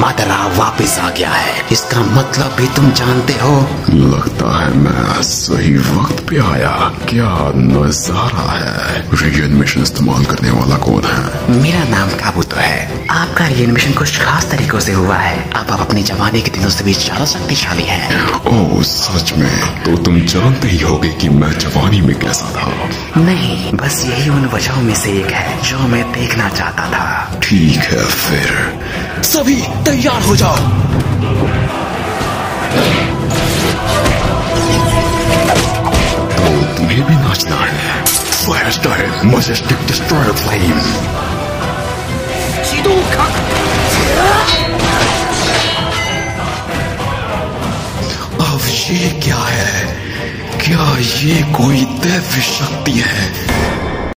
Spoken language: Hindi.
मदारा वापस आ गया है। इसका मतलब भी तुम जानते हो। लगता है मैं सही वक्त पे आया। क्या नजारा है। रीएनिमेशन इस्तेमाल करने वाला कौन है? मेरा नाम काबूता है। आपका रीएनिमेशन कुछ खास तरीकों से हुआ है। अब आप अपने जमाने के दिनों से भी ज्यादा शक्तिशाली है। ओह सच में? तो तुम जानते ही होगे कि मैं जवानी में कैसा था। नहीं, बस यही उन वजहों में से एक है जो मैं देखना चाहता था। ठीक है, फिर सभी तैयार हो जाओ। तुम्हें भी नाचना है। मोजेस्टिक डिस्ट्रॉफ लाइम। अब ये क्या है? क्या ये कोई दैवी शक्ति है?